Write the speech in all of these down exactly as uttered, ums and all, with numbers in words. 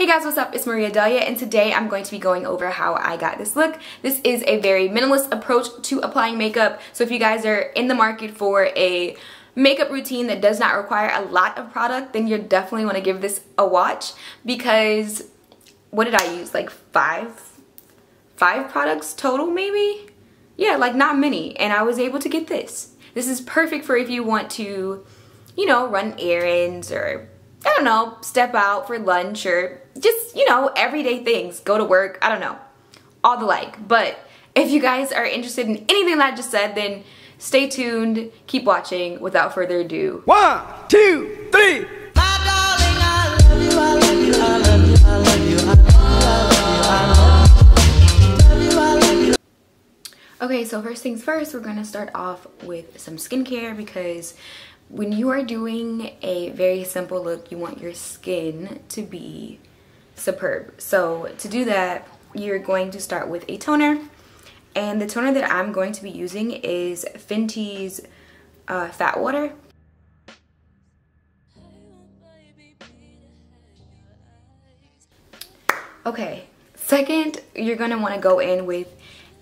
Hey guys, what's up? It's Maria Delia, and today I'm going to be going over how I got this look. This is a very minimalist approach to applying makeup, so if you guys are in the market for a makeup routine that does not require a lot of product, then you definitely want to give this a watch, because what did I use? Like five? Five products total, maybe? Yeah, like not many, and I was able to get this. This is perfect for if you want to, you know, run errands or, I don't know, step out for lunch or just, you know, everyday things. Go to work, I don't know, all the like. But if you guys are interested in anything that I just said, then stay tuned, keep watching. Without further ado. One, two, three. My darling, I love you, I love you, I love you, I love you, I love you, I love you, I love you. Okay, so first things first, we're gonna start off with some skincare, because when you are doing a very simple look, you want your skin to be superb. So to do that, you're going to start with a toner. And the toner that I'm going to be using is Fenty's uh, Fat Water. Okay, second, you're gonna wanna go in with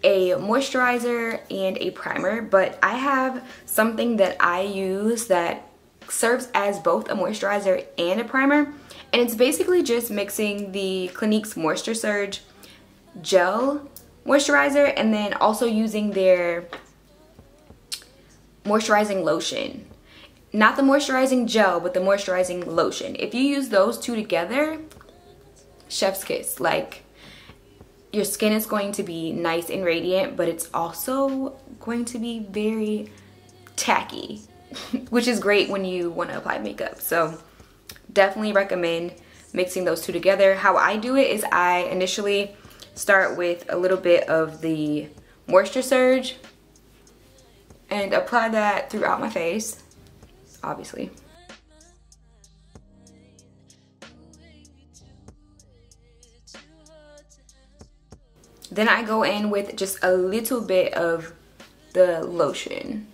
a moisturizer and a primer, but I have something that I use that serves as both a moisturizer and a primer, and it's basically just mixing the Clinique's Moisture Surge Gel Moisturizer and then also using their moisturizing lotion. Not the moisturizing gel, but the moisturizing lotion. If you use those two together, chef's kiss. Like, your skin is going to be nice and radiant, but it's also going to be very tacky, which is great when you want to apply makeup. So definitely recommend mixing those two together. How I do it is I initially start with a little bit of the Moisture Surge and apply that throughout my face, obviously. Then I go in with just a little bit of the lotion.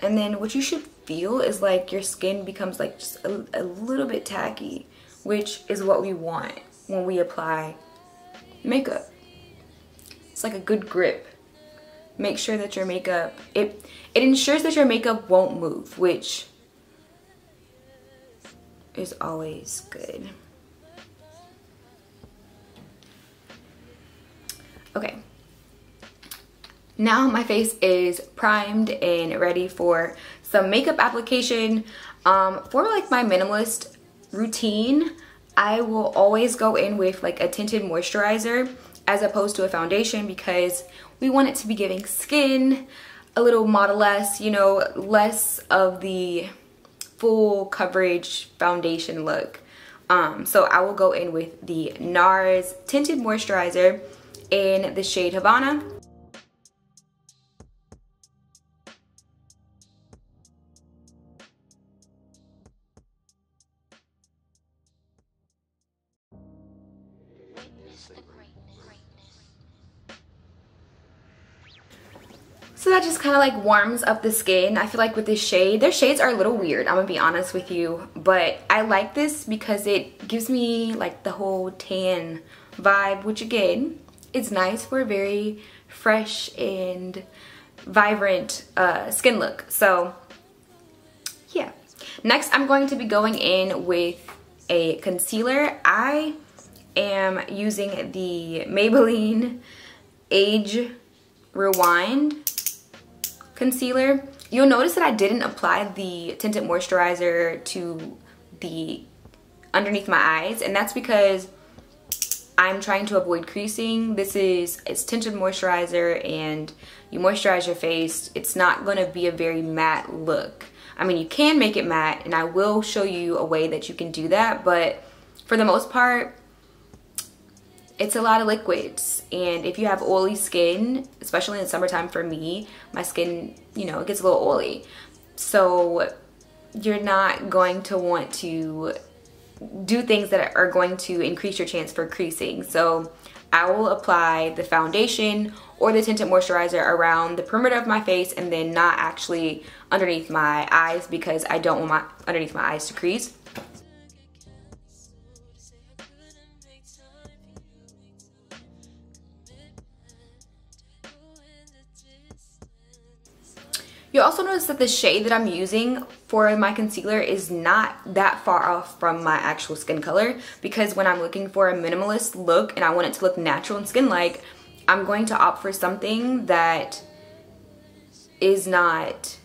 And then what you should feel is like your skin becomes like just a, a little bit tacky, which is what we want when we apply makeup. It's like a good grip. Make sure that your makeup, it, it ensures that your makeup won't move, which is always good. Okay, now my face is primed and ready for some makeup application. Um, for like my minimalist routine, I will always go in with like a tinted moisturizer as opposed to a foundation, because we want it to be giving skin a little model-esque, you know, less of the full coverage foundation look. Um, so I will go in with the NARS tinted moisturizer in the shade Havana. So that just kind of like warms up the skin. I feel like with this shade, their shades are a little weird, I'm gonna be honest with you, but I like this because it gives me like the whole tan vibe, which again, is nice for a very fresh and vibrant uh, skin look. So yeah. Next, I'm going to be going in with a concealer. I am using the Maybelline Age Rewind concealer. You'll notice that I didn't apply the tinted moisturizer to the underneath my eyes, and that's because I'm trying to avoid creasing. This is it's tinted moisturizer, and you moisturize your face. It's not going to be a very matte look. I mean, you can make it matte, and I will show you a way that you can do that, but for the most part, it's a lot of liquids, and if you have oily skin, especially in the summertime for me, my skin, you know, it gets a little oily. So you're not going to want to do things that are going to increase your chance for creasing. So I will apply the foundation or the tinted moisturizer around the perimeter of my face and then not actually underneath my eyes, because I don't want my underneath my eyes to crease. You'll also notice that the shade that I'm using for my concealer is not that far off from my actual skin color, because when I'm looking for a minimalist look and I want it to look natural and skin-like, I'm going to opt for something that is not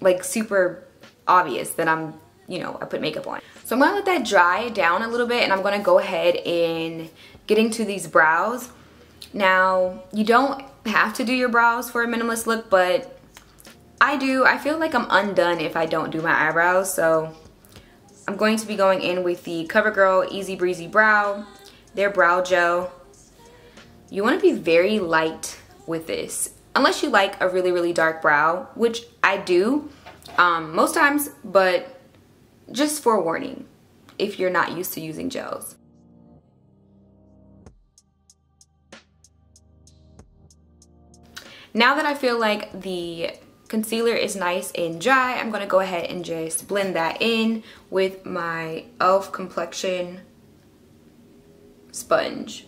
like super obvious that I'm, you know, I put makeup on. So I'm gonna let that dry down a little bit and I'm gonna go ahead and get into these brows. Now, you don't have to do your brows for a minimalist look, but I do. I feel like I'm undone if I don't do my eyebrows, so I'm going to be going in with the CoverGirl Easy Breezy Brow, their brow gel. You want to be very light with this, unless you like a really, really dark brow, which I do um, most times, but just forewarning if you're not used to using gels. Now that I feel like the concealer is nice and dry, I'm gonna go ahead and just blend that in with my e l f complexion sponge.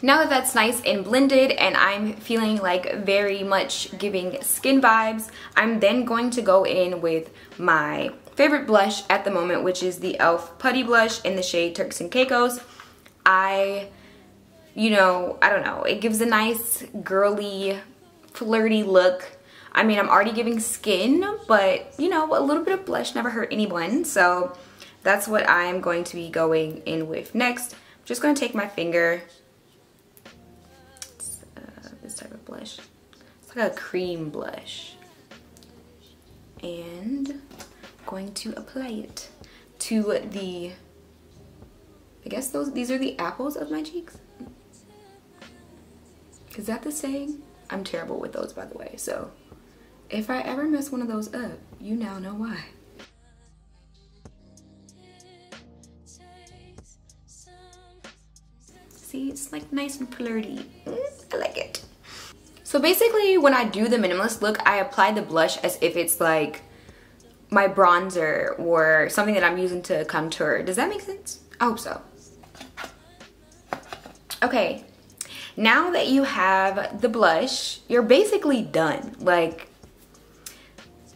Now that that's nice and blended and I'm feeling like very much giving skin vibes, I'm then going to go in with my favorite blush at the moment, which is the e l f Putty Blush in the shade Turks and Caicos. I You know, I don't know, it gives a nice girly, flirty look. I mean, I'm already giving skin, but you know, a little bit of blush never hurt anyone. So that's what I'm going to be going in with next. I'm just gonna take my finger. It's, uh, this type of blush. It's like a cream blush. And I'm going to apply it to the, I guess those these are the apples of my cheeks. Is that the saying? I'm terrible with those, by the way, so if I ever mess one of those up, you now know why. See, it's like nice and flirty. I like it. So basically, when I do the minimalist look, I apply the blush as if it's like my bronzer or something that I'm using to contour. Does that make sense? I hope so. Okay. Now that you have the blush, you're basically done. Like,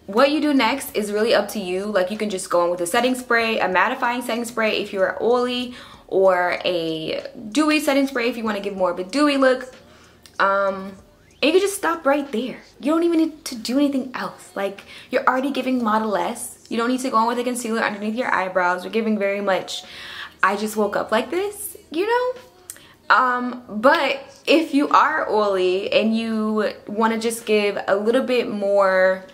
what you do next is really up to you. Like, you can just go in with a setting spray, a mattifying setting spray if you're oily, or a dewy setting spray if you want to give more of a dewy look. Um, and you can just stop right there. You don't even need to do anything else. Like, you're already giving Model S. You don't need to go in with a concealer underneath your eyebrows. You're giving very much, I just woke up like this, you know? Um, but if you are oily and you want to just give a little bit more,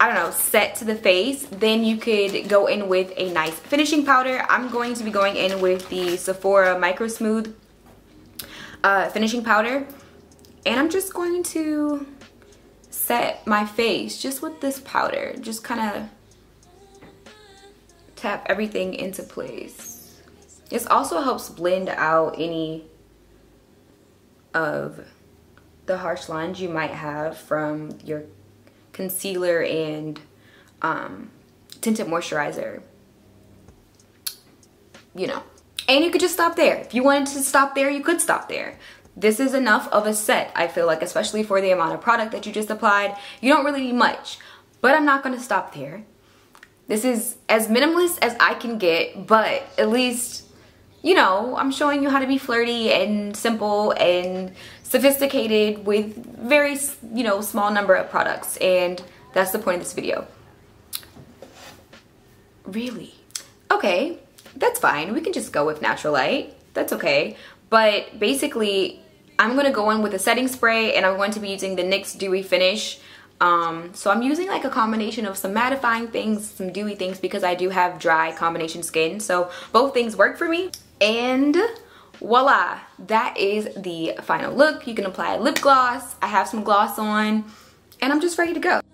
I don't know, set to the face, then you could go in with a nice finishing powder. I'm going to be going in with the Sephora Micro Smooth uh, finishing powder. And I'm just going to set my face just with this powder. Just kind of tap everything into place. This also helps blend out any of the harsh lines you might have from your concealer and um, tinted moisturizer, you know. And you could just stop there. If you wanted to stop there, you could stop there. This is enough of a set, I feel like, especially for the amount of product that you just applied. You don't really need much, but I'm not going to stop there. This is as minimalist as I can get, but at least, you know, I'm showing you how to be flirty and simple and sophisticated with very, you know, small number of products, and that's the point of this video. Really? Okay, that's fine. We can just go with natural light. That's okay. But basically, I'm gonna go in with a setting spray, and I'm going to be using the N Y X Dewy Finish. Um, so I'm using like a combination of some mattifying things, some dewy things, because I do have dry combination skin. So both things work for me. And voila, that is the final look. You can apply a lip gloss. I have some gloss on and I'm just ready to go.